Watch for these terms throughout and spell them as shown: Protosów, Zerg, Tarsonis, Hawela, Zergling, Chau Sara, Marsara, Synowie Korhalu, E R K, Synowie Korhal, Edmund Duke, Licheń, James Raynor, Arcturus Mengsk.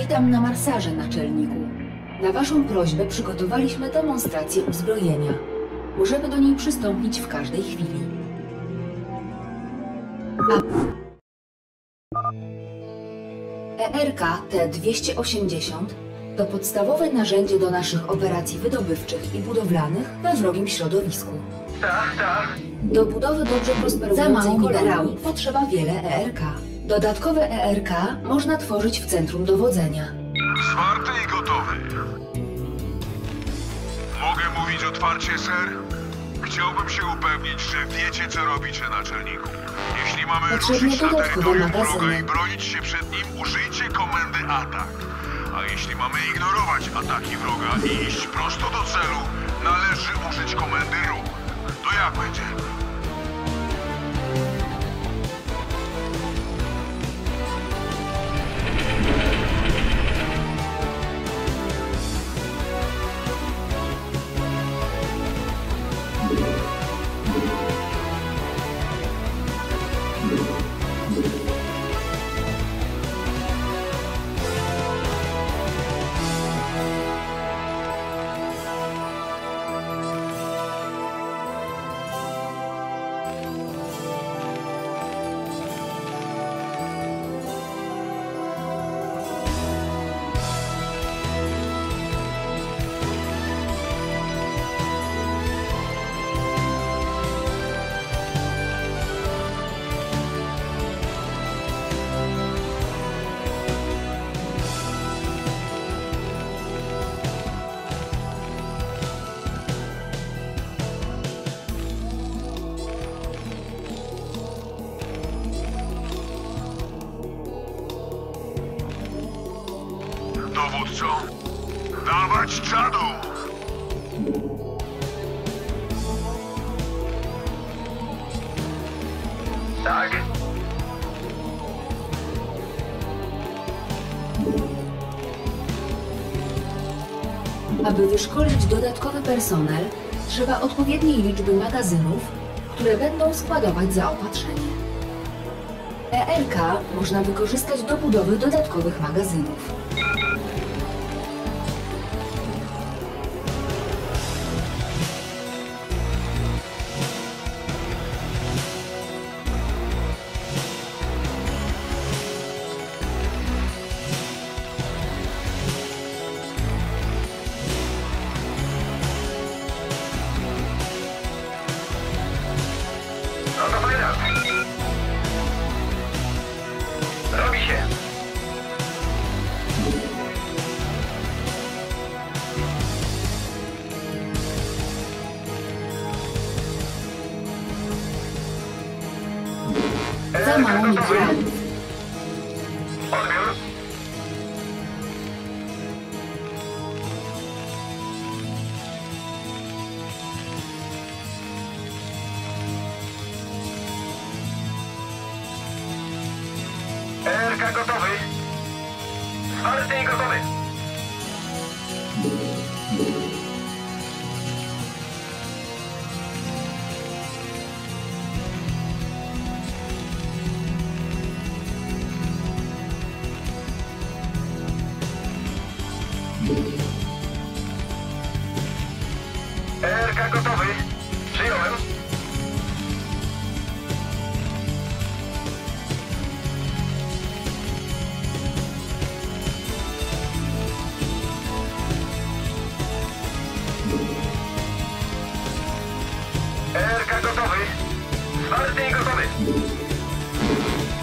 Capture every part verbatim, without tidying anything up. Witam na marsarze, naczelniku. Na waszą prośbę przygotowaliśmy demonstrację uzbrojenia. Możemy do niej przystąpić w każdej chwili. E R K T dwieście osiemdziesiąt to podstawowe narzędzie do naszych operacji wydobywczych i budowlanych we wrogim środowisku. Tak, tak. Do budowy dobrze prosperującej kolerały potrzeba wiele E R K. Dodatkowe E R K można tworzyć w centrum dowodzenia. Zwarty i gotowy. Mogę mówić otwarcie, ser? Chciałbym się upewnić, że wiecie, co robicie, naczelniku. Jeśli mamy ruszyć na terytorium wroga i bronić się przed nim, użyjcie komendy atak. A jeśli mamy ignorować ataki wroga i iść prosto do celu, należy użyć komendy ruch. To jak będzie? Dawać czadu! Tak? Aby wyszkolić dodatkowy personel, trzeba odpowiedniej liczby magazynów, które będą składować zaopatrzenie. E R K można wykorzystać do budowy dodatkowych magazynów.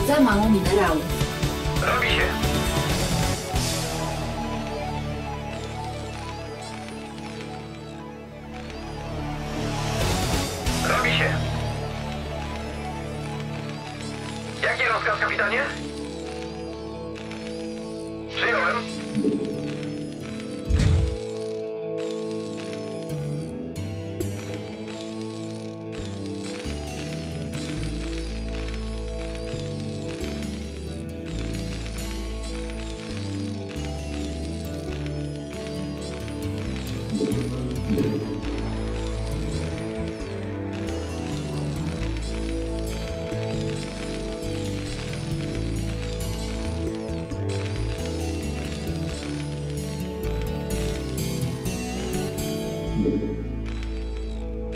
Za mało minerałów. Robi się. Robi się. Jaki rozkaz, kapitanie? Przyjąłem.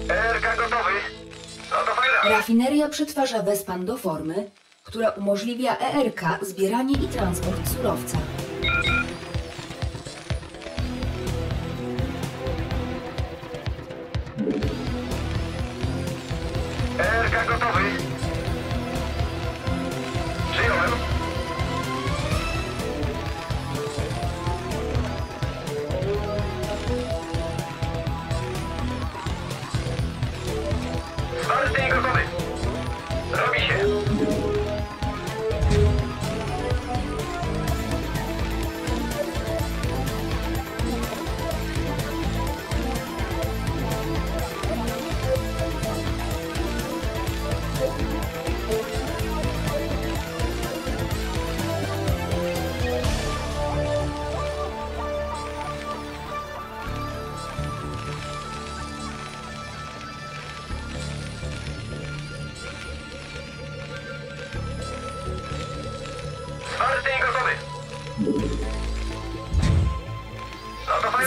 E R K gotowy. No to fajna. Rafineria przetwarza wespan do formy, która umożliwia E R K zbieranie i transport surowca. E R K gotowy. Przyjąłem. Zwarty i gotowy. Robi się.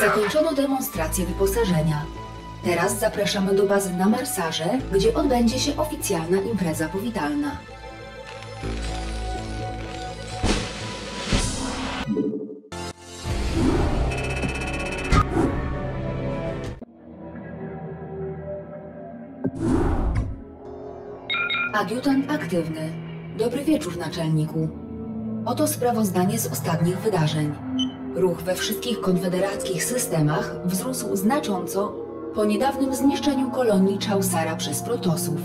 Zakończono demonstrację wyposażenia. Teraz zapraszamy do bazy na Marsarze, gdzie odbędzie się oficjalna impreza powitalna. Adiutant aktywny. Dobry wieczór, naczelniku. Oto sprawozdanie z ostatnich wydarzeń. Ruch we wszystkich konfederackich systemach wzrósł znacząco po niedawnym zniszczeniu kolonii Chau Sara przez Protosów.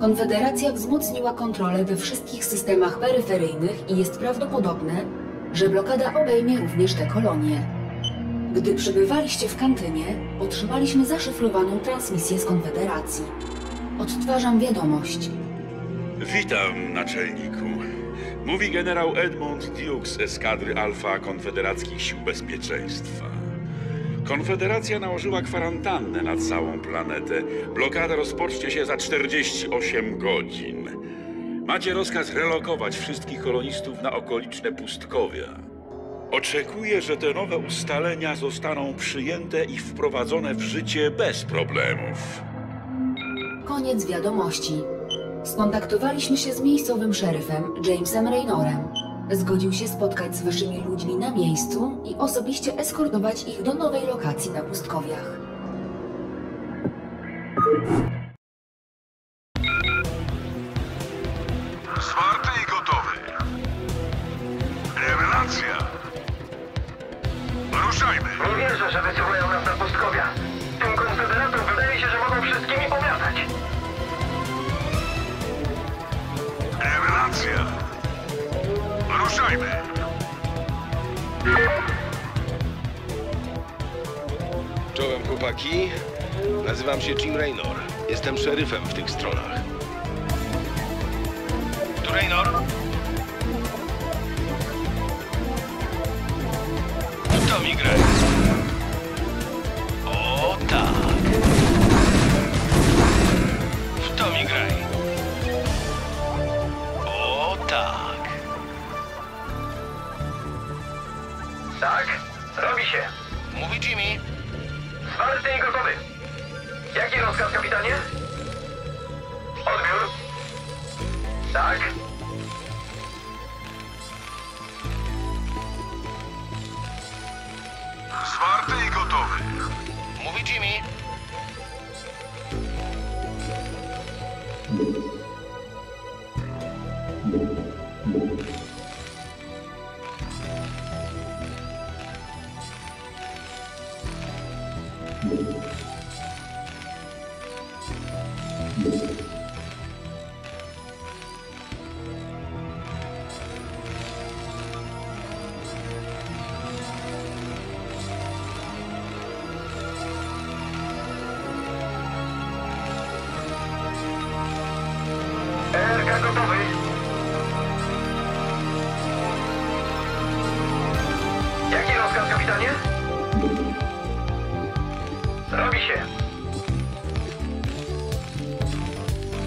Konfederacja wzmocniła kontrolę we wszystkich systemach peryferyjnych i jest prawdopodobne, że blokada obejmie również te kolonie. Gdy przebywaliście w kantynie, otrzymaliśmy zaszyfrowaną transmisję z Konfederacji. Odtwarzam wiadomość. Witam, naczelniku. Mówi generał Edmund Duke z eskadry Alfa Konfederackich Sił Bezpieczeństwa. Konfederacja nałożyła kwarantannę na całą planetę. Blokada rozpocznie się za czterdzieści osiem godzin. Macie rozkaz relokować wszystkich kolonistów na okoliczne pustkowia. Oczekuję, że te nowe ustalenia zostaną przyjęte i wprowadzone w życie bez problemów. Koniec wiadomości. Skontaktowaliśmy się z miejscowym szeryfem, Jamesem Raynorem. Zgodził się spotkać z waszymi ludźmi na miejscu i osobiście eskortować ich do nowej lokacji na pustkowiach. Zwarty i gotowy. Rewelacja. Ruszajmy. Nie wierzę, że wysyłają nas na pustkowia. Tym konfederatom wydaje się, że mogą wszystkimi powiadać. Rewelacja! Ruszajmy! Czołem, chłopaki. Nazywam się James Raynor. Jestem szeryfem w tych stronach. Tu Raynor? To migrę. O tak! W to migrę. Tak. Tak, robi się. Mówi Jimmy. Zwarty i gotowy. Jaki rozkaz, kapitanie? Odbiór. Tak. Zwarty i gotowy. Mówi Jimmy.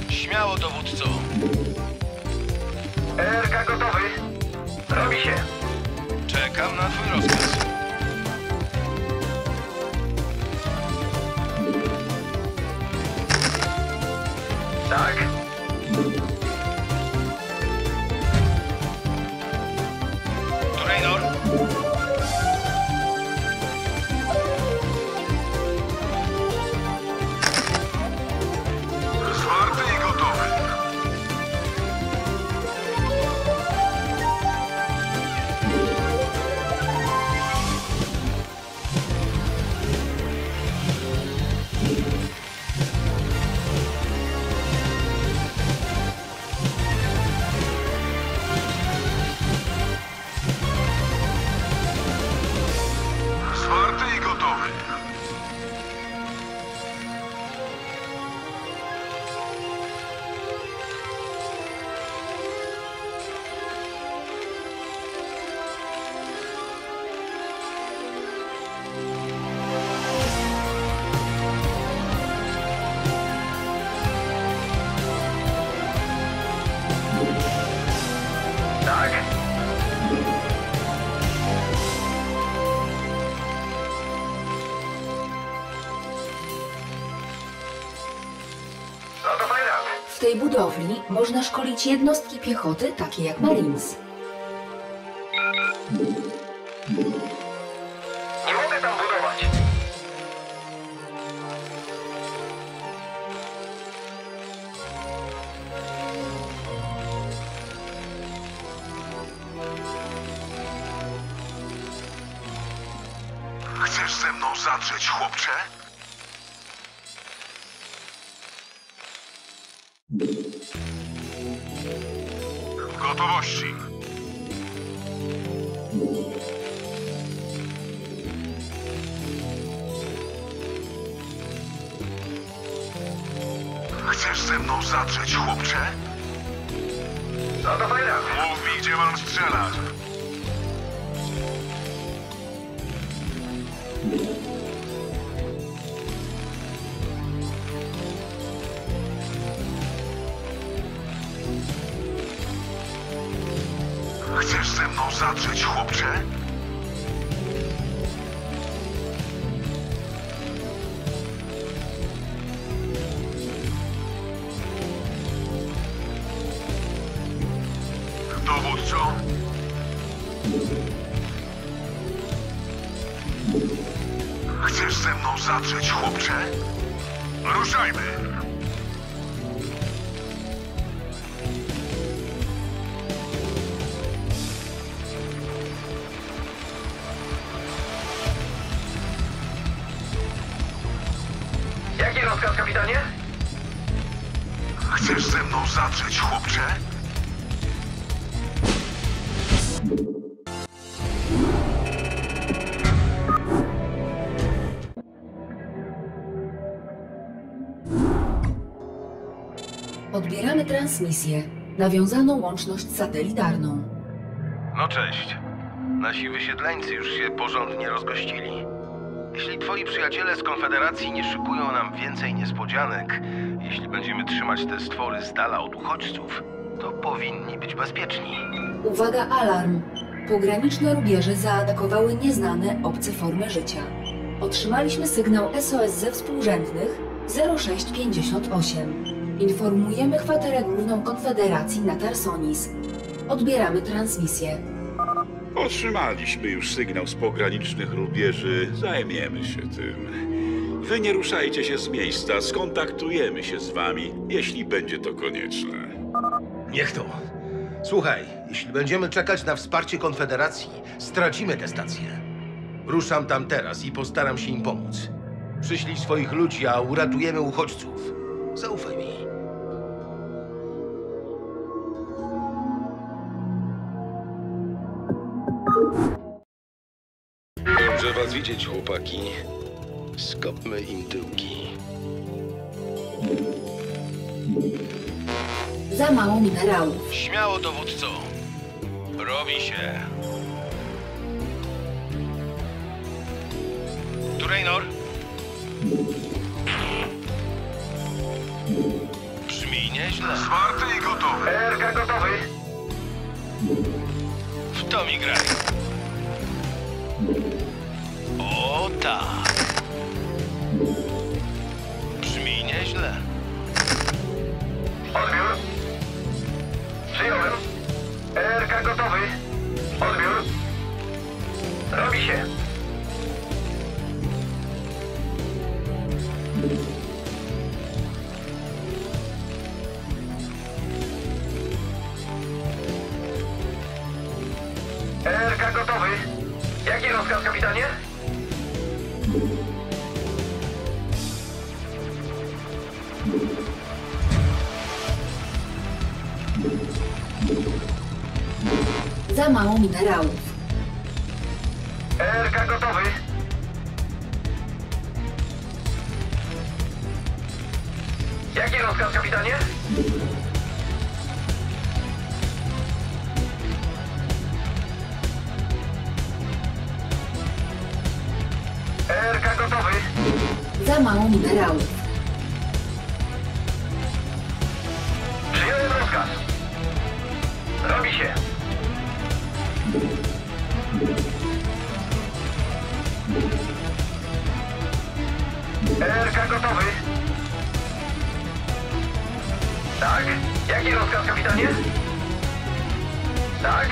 Śmiało, dowódco. E R K gotowy. Robi się. Czekam na twój rozkaz. W tej budowli można szkolić jednostki piechoty, takie jak Marines. Nie mogę tam budować. Chcesz ze mną zadrzeć, chłopcze? W gotowości. Chcesz ze mną zadrzeć, chłopcze? No to fajna. Mów mi, gdzie mam strzelać. Chcesz ze mną zadrzeć, chłopcze? Dowódco? Chcesz ze mną zadrzeć, chłopcze? Ruszajmy! Kapitanie? Chcesz ze mną zadrzeć, chłopcze? Odbieramy transmisję. Nawiązano łączność satelitarną. No cześć. Nasi wysiedleńcy już się porządnie rozgościli. Jeśli twoi przyjaciele z Konfederacji nie szykują nam więcej niespodzianek, jeśli będziemy trzymać te stwory z dala od uchodźców, to powinni być bezpieczni. Uwaga, alarm! Pograniczne rubieże zaatakowały nieznane, obce formy życia. Otrzymaliśmy sygnał S O S ze współrzędnych zero sześć pięćdziesiąt osiem. Informujemy kwaterę główną Konfederacji na Tarsonis. Odbieramy transmisję. Otrzymaliśmy już sygnał z pogranicznych rubieży. Zajmiemy się tym. Wy nie ruszajcie się z miejsca. Skontaktujemy się z wami, jeśli będzie to konieczne. Niech to. Słuchaj, jeśli będziemy czekać na wsparcie Konfederacji, stracimy tę stację. Ruszam tam teraz i postaram się im pomóc. Przyślij swoich ludzi, a uratujemy uchodźców. Zaufaj mi. Dobrze was widzieć, chłopaki. Skopmy im tyłki. Za mało minerałów. Śmiało, dowódco. Robi się. Tu Raynor. Brzmi nieźle. Zwarty i gotowy. E R K gotowy. W to mi graj. O tak. Brzmi nieźle. Odbiór. Przyjąłem. E R K gotowy. Odbiór. Robi się. E R K gotowy. Jaki rozkaz, kapitanie? Za mało minerałów. E R K gotowy. Jaki rozkaz, kapitanie? E R K gotowy. Za mało minerałów. Przyjąłem rozkaz. Robi się. E R K gotowy. Tak. Jaki rozkaz, kapitanie? Tak.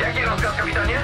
Jaki rozkaz, kapitanie?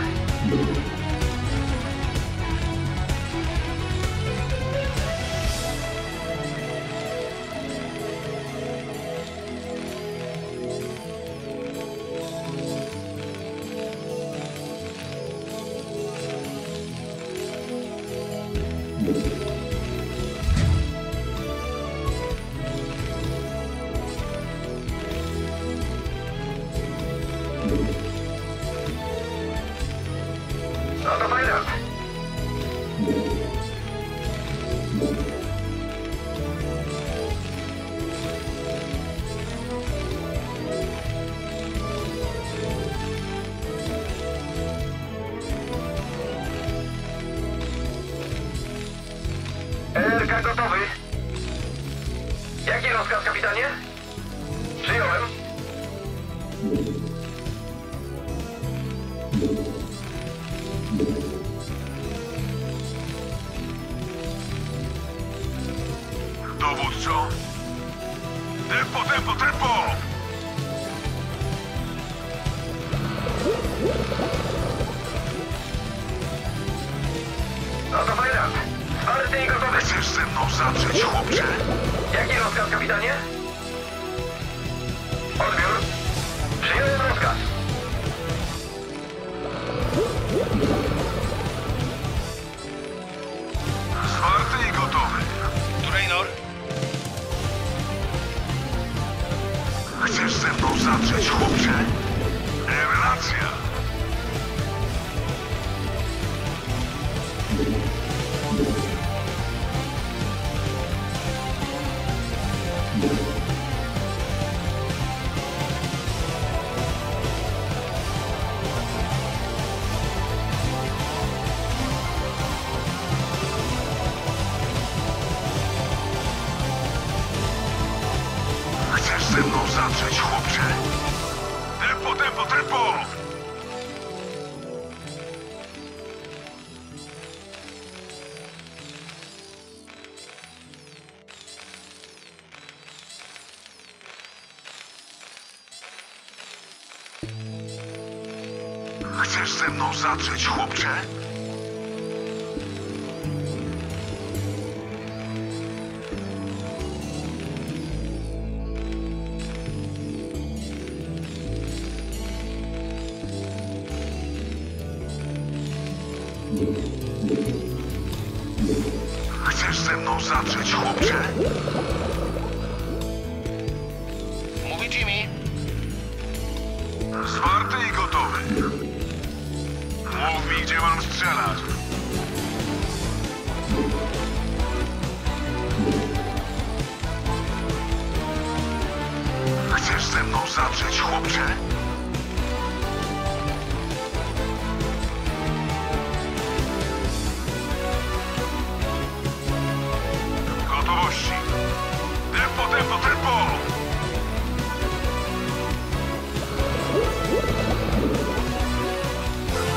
Gotowy. Jaki rozkaz, kapitanie? Przyjąłem. Dowódco. Tempo, tempo, tempo! No to fajna. Zwarty i gotowy. Chcesz ze mną zacząć, chłopcze? Jaki rozkaz, kapitanie? Odbiór. Przyjąłem rozkaz. Zwarty i gotowy. Raynor? Chcesz ze mną zacząć, chłopcze? Rewelacja. Chcesz ze mną zadrzeć, chłopcze? Chcesz ze mną zadrzeć, chłopcze? Mówi Jimmy. Zwarty i gotowy. Mów mi, gdzie mam strzelać. Chcesz ze mną zadrzeć, chłopcze? Gotowości. Tempo, tempo, tempo!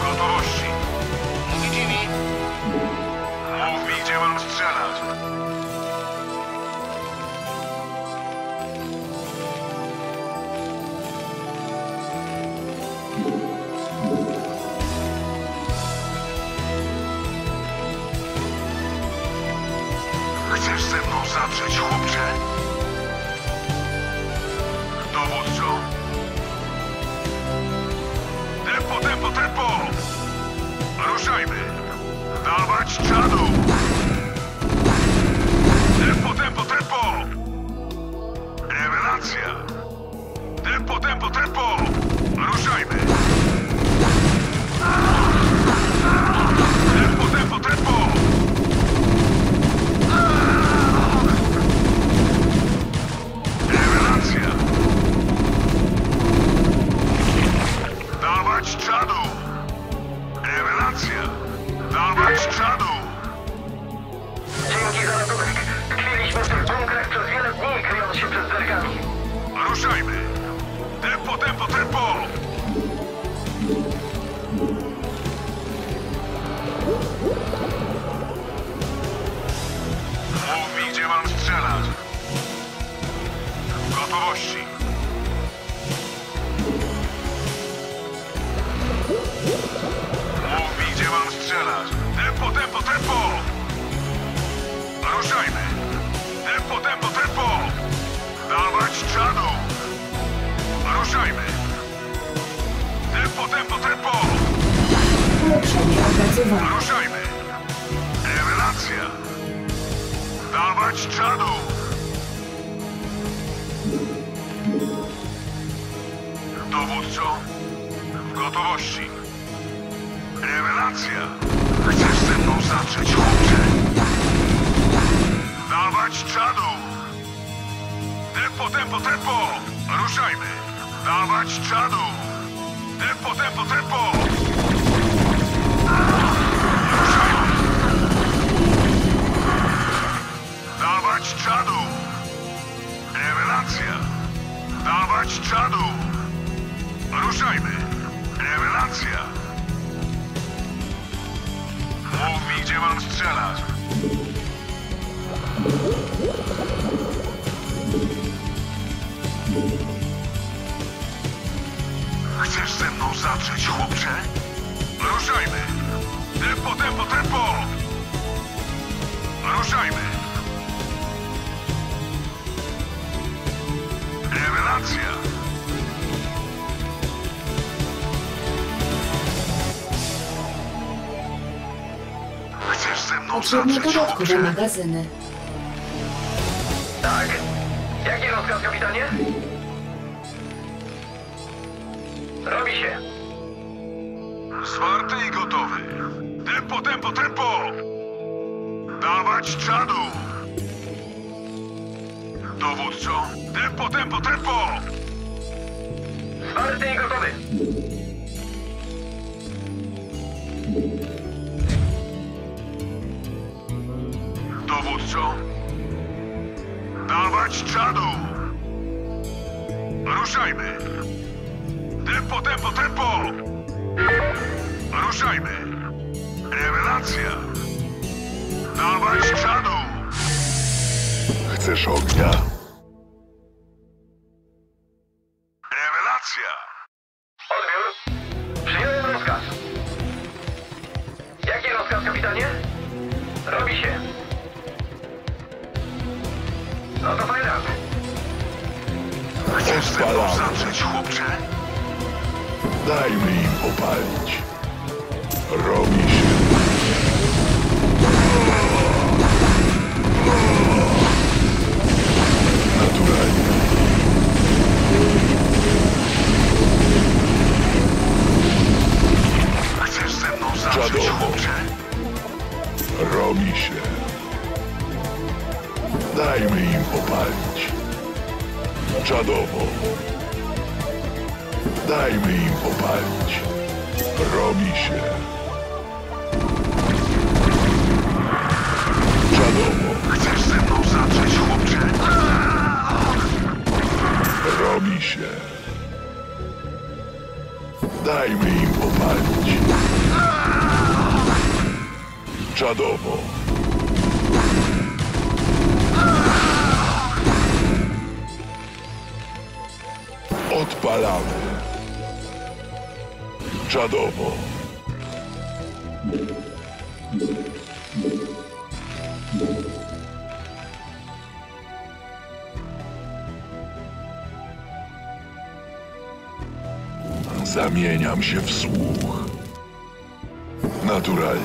Gotowości. Mówicie mi? Mów mi, gdzie mam strzelać. Chcesz ze mną zadrzeć, chłopcze? Dowódco. Tempo, tempo, tempo! Ruszajmy! Dawać czadu! Tempo, tempo, tempo! Rewelacja! Tempo, tempo, tempo! Ruszajmy! Tempo, tempo, tempo! Rewelacja! Dawać czadu! Rewelacja! Dawać czadu! Dzięki za ratunek! Tkwiliśmy w tych bunkrach przez wiele dni, kryjąc się przed zergami. Ruszajmy! Tempo, tempo, Ruszajmy! Rewelacja! Dawać czadu! Dowódco, w gotowości. Rewelacja! Chcesz ze mną zacząć, chłopcze? Dawać czadu! Tempo, tempo, tempo! Ruszajmy! Dawać czadu! Tempo, tempo, tempo! Ruszajmy! Dawać czadu! Rewelacja! Dawać czadu! Ruszajmy! Rewelacja! Mów mi, gdzie mam strzelać! Chcesz ze mną zacząć, chłopcze? Ruszajmy! Tempo, tempo, tempo! Ruszajmy! Rewelacja! Chcesz ze mną zacząć, chłopcze? Dodatku na magazyny. Tak? Jaki rozkaz, kapitanie? Robi się. Zwarty i gotowy. Tempo, tempo, tempo! Dawać czadu! Dowódco, tempo, tempo, tempo! Zwarty i gotowy! Dowódco, dawać czadu! Ruszajmy! Tempo, tempo, tempo! Ruszajmy! Rewelacja! Dawać czadu! Chcesz ognia? Rewelacja! Odbiór! Przyjąłem rozkaz! Jaki rozkaz, kapitanie? Robi się! No to fajna! Chcesz ze mną zacząć, chłopcze? Dajmy im popalić. Robi się. Naturalnie. Chcesz ze mną zacząć, chłopcze? Robi się. Dajmy im popalić. Czadowo. Dajmy im popalić. Robi się. Czadowo. Chcesz ze mną zacząć, chłopcze? Robi się. Dajmy im popalić. Czadowo. Odpalamy. Czadowo. Zamieniam się w słuch. Naturalnie.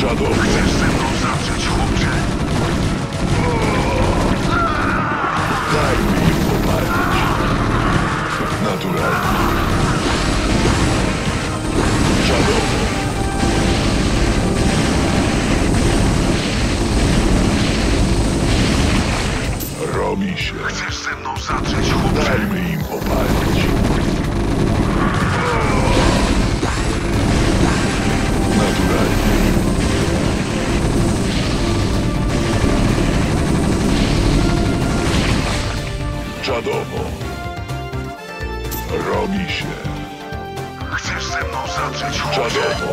Czadowo. Chcesz ze mną zacząć, chłopcze? Dajmy im popalić. Naturalnie. Czadowo. Robi się. Chcesz ze mną zacząć, chłopcze? Dajmy im popalić. Naturalnie. Czadowo. Robi się. Chcesz ze mną zacząć, chłopcze? Czadowo.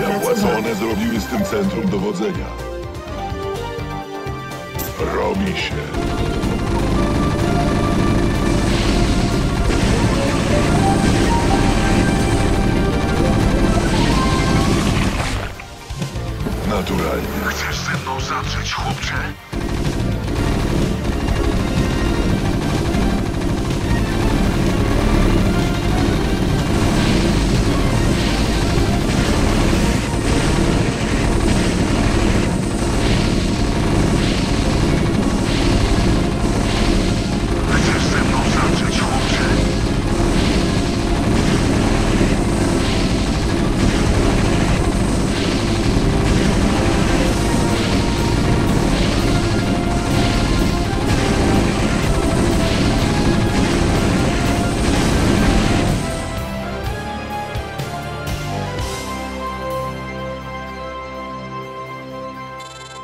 Ja co one zrobiły z tym centrum dowodzenia? Robi się. Naturalnie. Chcesz ze mną zacząć, chłopcze?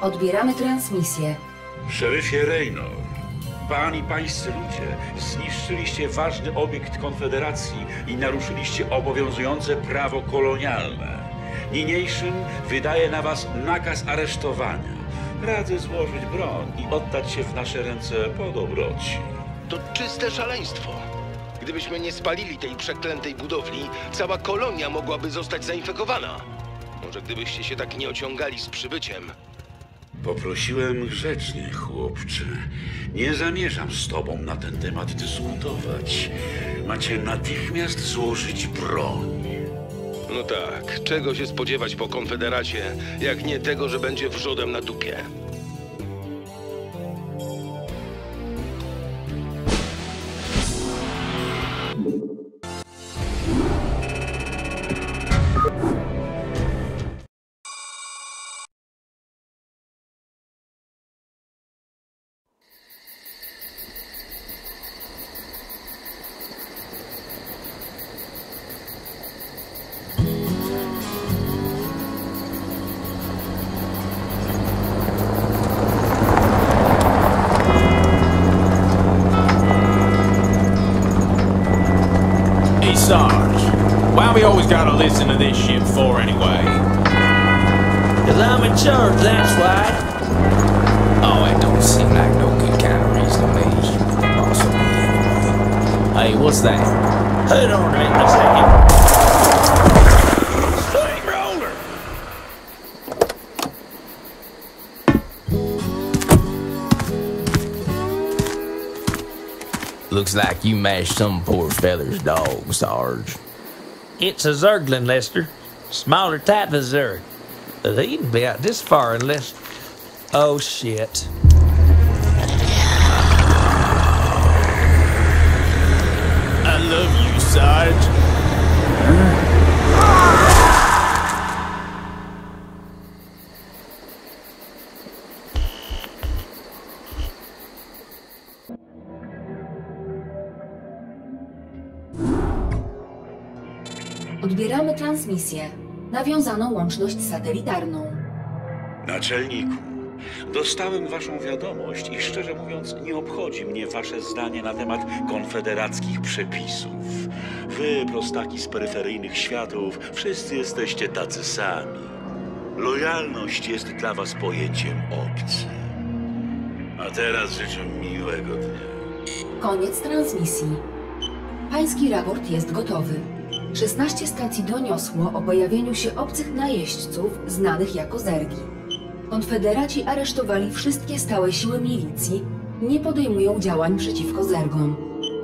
Odbieramy transmisję. Szeryfie Raynor, pan i pańscy ludzie zniszczyliście ważny obiekt Konfederacji i naruszyliście obowiązujące prawo kolonialne. Niniejszym wydaje na was nakaz aresztowania. Radzę złożyć broń i oddać się w nasze ręce po dobroci. To czyste szaleństwo. Gdybyśmy nie spalili tej przeklętej budowli, cała kolonia mogłaby zostać zainfekowana. Może gdybyście się tak nie ociągali z przybyciem. Poprosiłem grzecznie, chłopcze. Nie zamierzam z tobą na ten temat dyskutować. Macie natychmiast złożyć broń. No tak, czego się spodziewać po Konfederacie, jak nie tego, że będzie wrzodem na dupie. Listen to this shit for anyway? Cause I'm in charge, that's why. Oh, it don't seem like no good kind of reason to me. Also, anyway. Hey, what's that? Hold on a minute, a second. Steamroller! Looks like you mashed some poor fella's dog, Sarge. It's a Zergling, Lester. Smaller type of Zerg. But he didn't be out this far unless... Oh, shit. I love you, Sarge. Odbieramy transmisję. Nawiązano łączność satelitarną. Naczelniku, dostałem waszą wiadomość i szczerze mówiąc nie obchodzi mnie wasze zdanie na temat konfederackich przepisów. Wy, prostaki z peryferyjnych światów, wszyscy jesteście tacy sami. Lojalność jest dla was pojęciem obcym. A teraz życzę miłego dnia. Koniec transmisji. Pański raport jest gotowy. szesnaście stacji doniosło o pojawieniu się obcych najeźdźców, znanych jako Zergi. Konfederaci aresztowali wszystkie stałe siły milicji, nie podejmują działań przeciwko Zergom.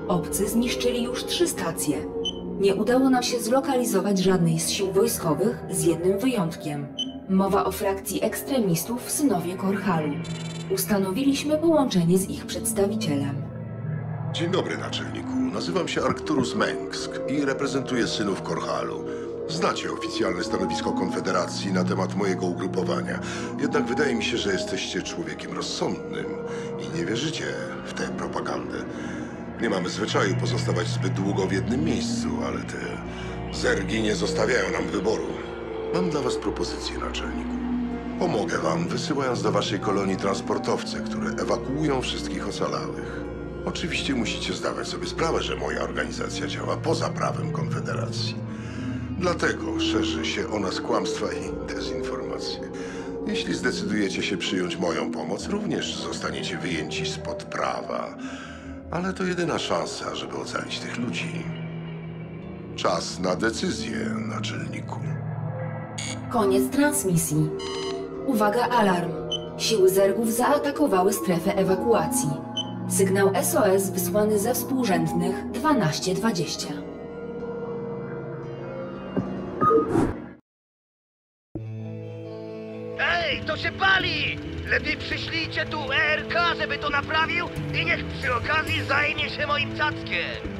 Obcy zniszczyli już trzy stacje. Nie udało nam się zlokalizować żadnej z sił wojskowych, z jednym wyjątkiem. Mowa o frakcji ekstremistów w Synowie Korhalu. Ustanowiliśmy połączenie z ich przedstawicielem. Dzień dobry, naczelniku. Nazywam się Arcturus Mengsk i reprezentuję synów Korhalu. Znacie oficjalne stanowisko Konfederacji na temat mojego ugrupowania. Jednak wydaje mi się, że jesteście człowiekiem rozsądnym i nie wierzycie w tę propagandę. Nie mamy zwyczaju pozostawać zbyt długo w jednym miejscu, ale te Zergi nie zostawiają nam wyboru. Mam dla was propozycję, naczelniku. Pomogę wam, wysyłając do waszej kolonii transportowce, które ewakuują wszystkich ocalałych. Oczywiście musicie zdawać sobie sprawę, że moja organizacja działa poza prawem Konfederacji. Dlatego szerzy się o nas kłamstwa i dezinformacje. Jeśli zdecydujecie się przyjąć moją pomoc, również zostaniecie wyjęci spod prawa. Ale to jedyna szansa, żeby ocalić tych ludzi. Czas na decyzję, naczelniku. Koniec transmisji. Uwaga, alarm. Siły Zergów zaatakowały strefę ewakuacji. Sygnał S O S wysłany ze współrzędnych dwanaście dwadzieścia. Ej, to się pali! Lepiej przyślijcie tu E R K, żeby to naprawił i niech przy okazji zajmie się moim cackiem.